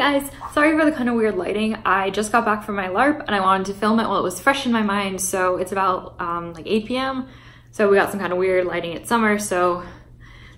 guys, sorry for the kind of weird lighting. I just got back from my LARP and I wanted to film it while it was fresh in my mind. So it's about like 8 p.m. So we got some kind of weird lighting. It's summer, so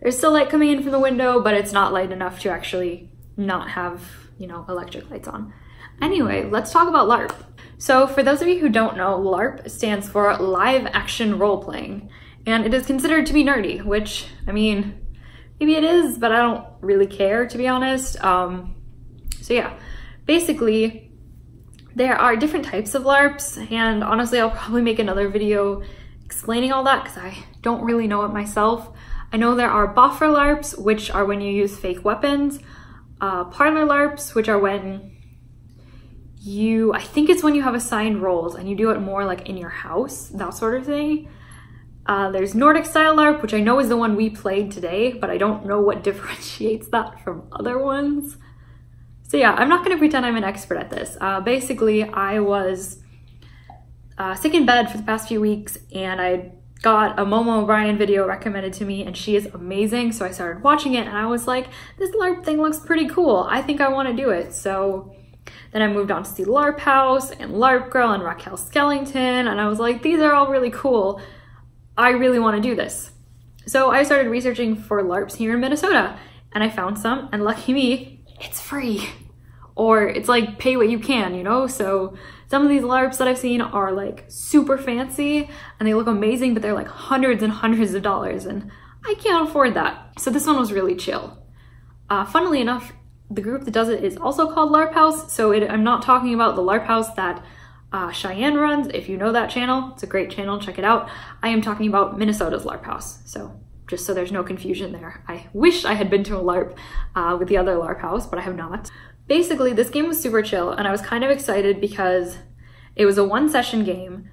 there's still light coming in from the window, but it's not light enough to actually not have, you know, electric lights on. Anyway, let's talk about LARP. So for those of you who don't know, LARP stands for live action role playing, and it is considered to be nerdy, which, I mean, maybe it is, but I don't really care, to be honest. So yeah, basically there are different types of LARPs, and honestly, I'll probably make another video explaining all that because I don't really know it myself. I know there are boffer LARPs, which are when you use fake weapons, parlor LARPs, which are when you, I think it's when you have assigned roles and you do it more like in your house, that sort of thing. There's Nordic style LARP, which I know is the one we played today, but I don't know what differentiates that from other ones. So yeah, I'm not gonna pretend I'm an expert at this. Basically, I was sick in bed for the past few weeks, and I got a Momo O'Brien video recommended to me, and she is amazing. So I started watching it and I was like, this LARP thing looks pretty cool. I think I wanna do it. So then I moved on to see LARP House and LARP Girl and Raquel Skellington, and I was like, these are all really cool. I really want to do this. So I started researching for LARPs here in Minnesota, and I found some, and lucky me, it's free. Or it's like pay what you can, you know? So some of these LARPs that I've seen are like super fancy and they look amazing, but they're like hundreds and hundreds of dollars, and I can't afford that. So this one was really chill. Funnily enough, the group that does it is also called LARP House. So I'm not talking about the LARP House that Cheyenne runs. If you know that channel, it's a great channel, check it out. I am talking about Minnesota's LARP House. So just so there's no confusion there. I wish I had been to a LARP with the other LARP House, but I have not. Basically, this game was super chill, and I was kind of excited because it was a one-session game,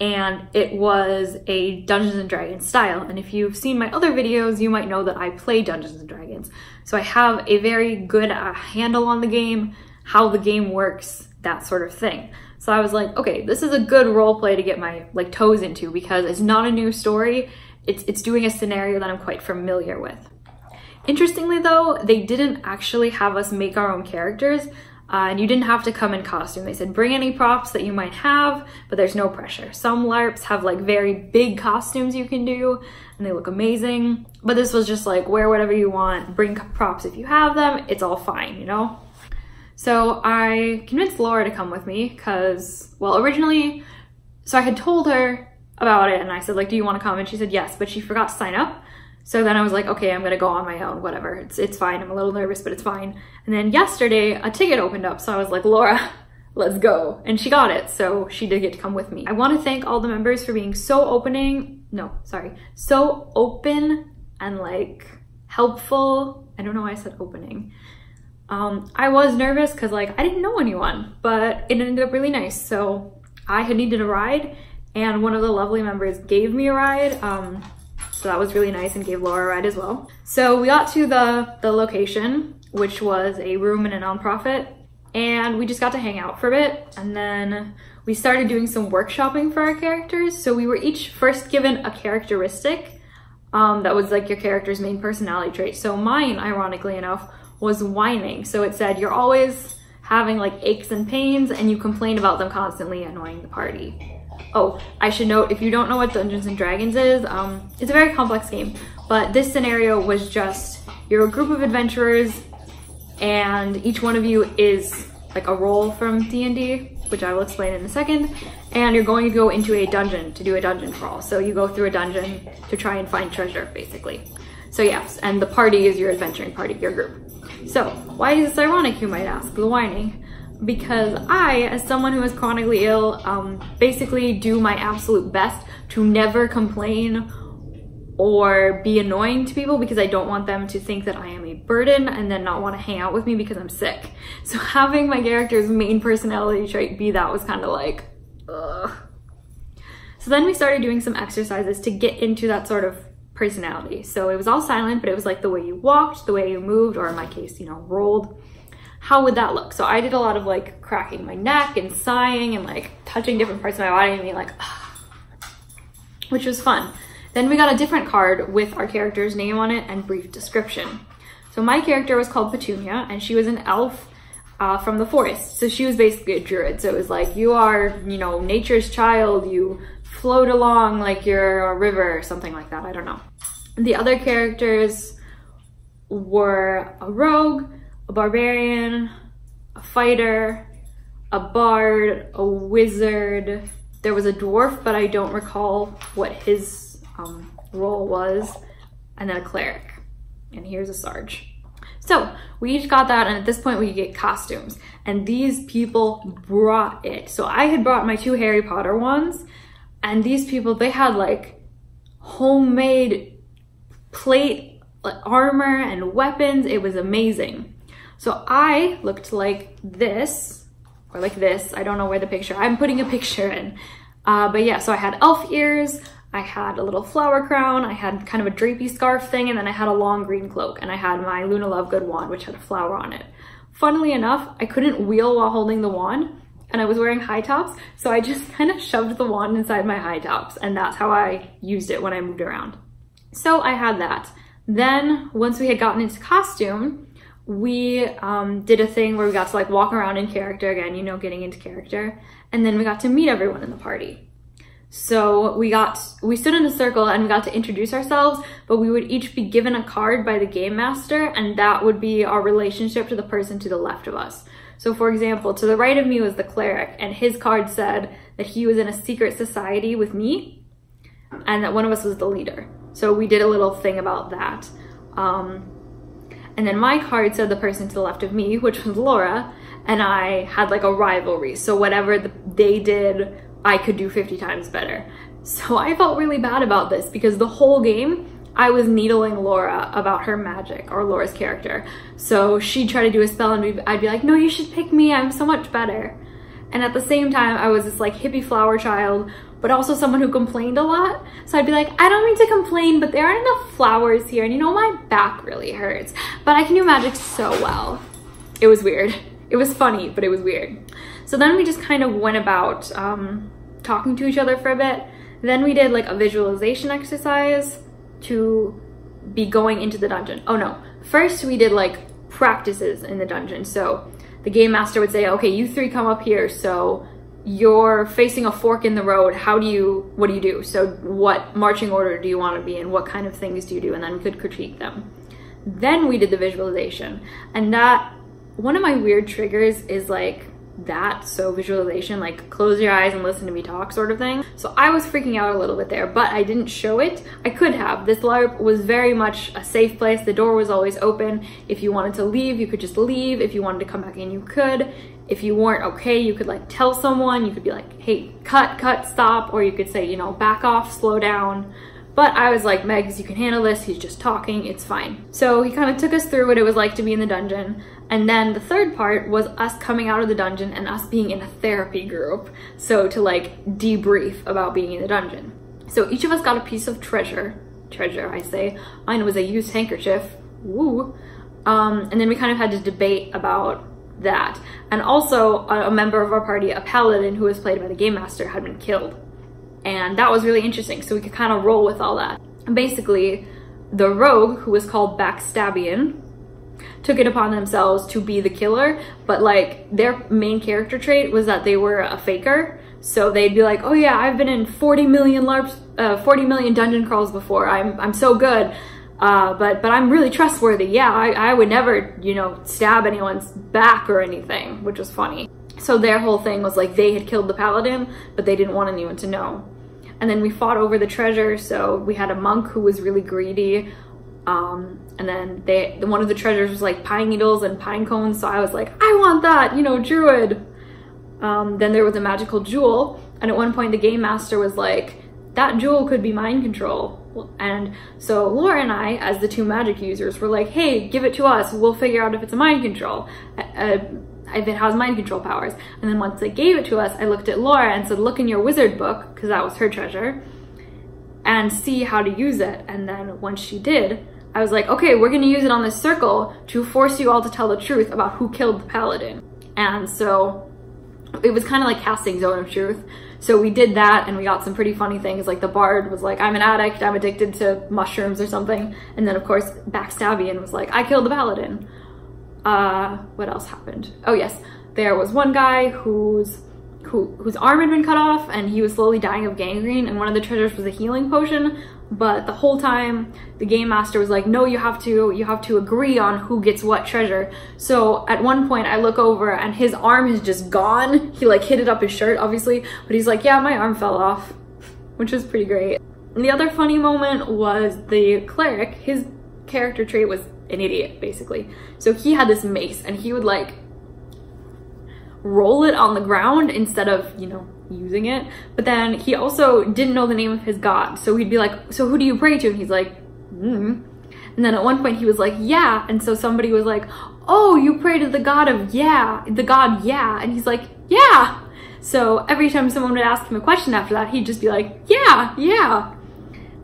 and it was a Dungeons and Dragons style. And if you've seen my other videos, you might know that I play Dungeons and Dragons. So I have a very good handle on the game, how the game works, that sort of thing. So I was like, okay, this is a good role play to get my like toes into because it's not a new story. It's doing a scenario that I'm quite familiar with. Interestingly though, they didn't actually have us make our own characters, and you didn't have to come in costume. They said, bring any props that you might have, but there's no pressure. Some LARPs have like very big costumes you can do and they look amazing, but this was just like, wear whatever you want, bring props if you have them, it's all fine, you know? So I convinced Laura to come with me because, well, originally, so I had told her about it and I said like, do you want to come? And she said yes, but she forgot to sign up. So then I was like, okay, I'm gonna go on my own, whatever. It's fine, I'm a little nervous, but it's fine. And then yesterday, a ticket opened up, so I was like, Laura, let's go. And she got it, so she did get to come with me. I want to thank all the members for being so open and like helpful. I don't know why I said opening. I was nervous because like I didn't know anyone, but it ended up really nice. So I had needed a ride and one of the lovely members gave me a ride. So that was really nice and gave Laura a ride as well. So we got to the location, which was a room in a nonprofit, and we just got to hang out for a bit. And then we started doing some workshopping for our characters. So we were each first given a characteristic that was like your character's main personality trait. So mine, ironically enough, was whining. So it said, you're always having like aches and pains and you complain about them constantly, annoying the party. Oh, I should note, if you don't know what Dungeons and Dragons is, it's a very complex game, but this scenario was just, you're a group of adventurers and each one of you is like a role from D&D, which I will explain in a second, and you're going to go into a dungeon to do a dungeon crawl. So you go through a dungeon to try and find treasure, basically. So yes, and the party is your adventuring party, your group. So why is this ironic, you might ask, the whining? Because I, as someone who is chronically ill, basically do my absolute best to never complain or be annoying to people because I don't want them to think that I am a burden and then not want to hang out with me because I'm sick. So having my character's main personality trait be that was kind of like, ugh. So then we started doing some exercises to get into that sort of personality. So it was all silent, but it was like the way you walked, the way you moved, or in my case, you know, rolled. How would that look? So I did a lot of like cracking my neck and sighing and like touching different parts of my body and being like, ah, which was fun. Then we got a different card with our character's name on it and brief description. So my character was called Petunia and she was an elf from the forest. So she was basically a druid. So it was like, you are, you know, nature's child, you float along like you're a river or something like that, I don't know. The other characters were a rogue, a barbarian, a fighter, a bard, a wizard. There was a dwarf, but I don't recall what his role was, and then a cleric. And here's a sarge. So we each got that, and at this point we get costumes, and these people brought it. So I had brought my two Harry Potter ones, and these people, they had like homemade plate armor and weapons. It was amazing. So I looked like this, or like this. I don't know where the picture, I'm putting a picture in. But yeah, so I had elf ears, I had a little flower crown, I had kind of a drapey scarf thing, and then I had a long green cloak, and I had my Luna Lovegood wand, which had a flower on it. Funnily enough, I couldn't wheel while holding the wand, and I was wearing high tops, so I just kind of shoved the wand inside my high tops, and that's how I used it when I moved around. So I had that. Then, once we had gotten into costume, we did a thing where we got to like walk around in character again, you know, getting into character, and then we got to meet everyone in the party. So we stood in a circle and we got to introduce ourselves, but we would each be given a card by the game master, and that would be our relationship to the person to the left of us. So for example, to the right of me was the cleric, and his card said that he was in a secret society with me and that one of us was the leader. So we did a little thing about that. And then my card said the person to the left of me, which was Laura, and I had like a rivalry. So whatever they did, I could do 50 times better. So I felt really bad about this because the whole game I was needling Laura about her magic, or Laura's character. So she'd try to do a spell and I'd be like, no, you should pick me, I'm so much better. And at the same time, I was this like hippie flower child, but also someone who complained a lot. So I'd be like, I don't mean to complain, but there aren't enough flowers here, and you know, my back really hurts, but I can do magic so well. It was weird. It was funny, but it was weird. So then we just kind of went about talking to each other for a bit. Then we did like a visualization exercise to be going into the dungeon. Oh no, first we did like practices in the dungeon. So the game master would say, okay, you three come up here. So you're facing a fork in the road. What do you do? So what marching order do you want to be in? What kind of things do you do? And then we could critique them. Then we did the visualization, and that, one of my weird triggers is like that, so visualization, like close your eyes and listen to me talk sort of thing. So I was freaking out a little bit there, but I didn't show it. I could have. This LARP was very much a safe place. The door was always open. If you wanted to leave, you could just leave. If you wanted to come back in, you could. If you weren't okay, you could like tell someone. You could be like, hey, cut, stop. Or you could say, you know, back off, slow down. But I was like, Megs, you can handle this, he's just talking, it's fine. So he kind of took us through what it was like to be in the dungeon. And then the third part was us coming out of the dungeon and us being in a therapy group. So to like debrief about being in the dungeon. So each of us got a piece of treasure I say, mine was a used handkerchief, woo. And then we kind of had to debate about that. And also a member of our party, a paladin who was played by the game master, had been killed. And that was really interesting, so we could kind of roll with all that. And basically, the rogue, who was called Backstabian, took it upon themselves to be the killer, but like their main character trait was that they were a faker. So they'd be like, oh yeah, I've been in 40 million LARPs, 40 million dungeon crawls before, I'm so good, but I'm really trustworthy. Yeah, I would never, you know, stab anyone's back or anything, which was funny. So their whole thing was like they had killed the paladin, but they didn't want anyone to know. And then we fought over the treasure. So we had a monk who was really greedy. And then one of the treasures was like pine needles and pine cones. So I was like, I want that, you know, druid. Then there was a magical jewel. And at one point the game master was like, that jewel could be mind control. And so Laura and I, as the two magic users, were like, hey, give it to us. We'll figure out if it's a mind control. If it has mind control powers. And then once they gave it to us, I looked at Laura and said, look in your wizard book, because that was her treasure, and see how to use it. And then once she did, I was like, okay, we're going to use it on this circle to force you all to tell the truth about who killed the paladin. And so it was kind of like casting Zone of Truth. So we did that, and we got some pretty funny things. Like the bard was like, I'm an addict, I'm addicted to mushrooms or something. And then of course Backstabian was like, I killed the paladin. What else happened? Oh yes, there was one guy whose arm had been cut off and he was slowly dying of gangrene, and one of the treasures was a healing potion, but the whole time the game master was like, no, you have to agree on who gets what treasure. So at one point I look over and his arm is just gone. He like hit it up his shirt obviously, but he's like, yeah, my arm fell off, which was pretty great. And the other funny moment was the cleric, his character trait was an idiot basically. So he had this mace and he would like roll it on the ground instead of, you know, using it. But then he also didn't know the name of his god, so he'd be like, so who do you pray to? And he's like, And then at one point he was like, yeah. And so somebody was like, oh, you pray to the god of yeah, the god yeah. And he's like, yeah. So every time someone would ask him a question after that, he'd just be like, yeah, yeah.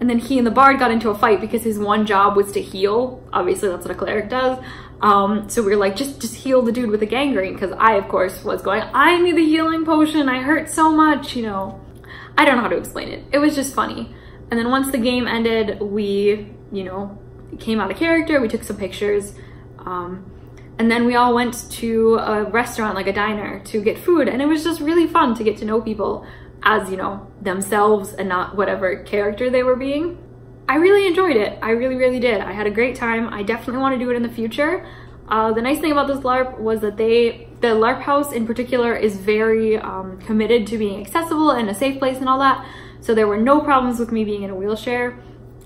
And then he and the bard got into a fight because his one job was to heal. Obviously that's what a cleric does. So we were like, just heal the dude with the gangrene, because I, of course, was going, I need the healing potion, I hurt so much, you know. I don't know how to explain it. It was just funny. And then once the game ended, we, you know, came out of character, we took some pictures, and then we all went to a restaurant, like a diner, to get food, and it was just really fun to get to know people as, you know, themselves and not whatever character they were being. I really enjoyed it. I really, really did. I had a great time. I definitely want to do it in the future. The nice thing about this LARP was that the LARP house in particular is very committed to being accessible and a safe place and all that. So there were no problems with me being in a wheelchair.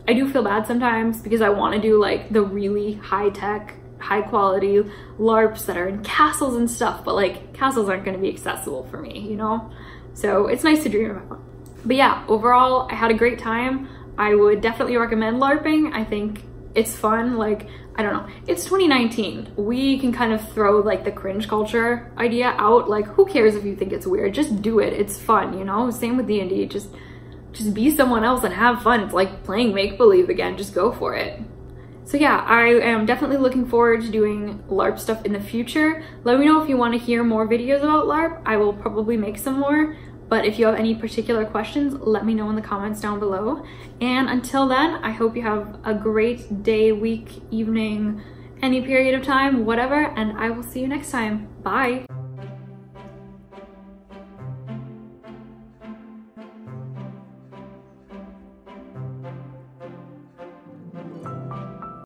I do feel bad sometimes because I want to do like the really high tech, high quality LARPs that are in castles and stuff, but like castles aren't going to be accessible for me, you know? So it's nice to dream about. But yeah, overall, I had a great time. I would definitely recommend LARPing. I think it's fun. Like, I don't know, it's 2019. We can kind of throw like the cringe culture idea out. Like, who cares if you think it's weird? Just do it. It's fun, you know? Same with D&D. Just be someone else and have fun. It's like playing make-believe again. Just go for it. So yeah, I am definitely looking forward to doing LARP stuff in the future. Let me know if you want to hear more videos about LARP. I will probably make some more. But if you have any particular questions, let me know in the comments down below. And until then, I hope you have a great day, week, evening, any period of time, whatever, and I will see you next time. Bye!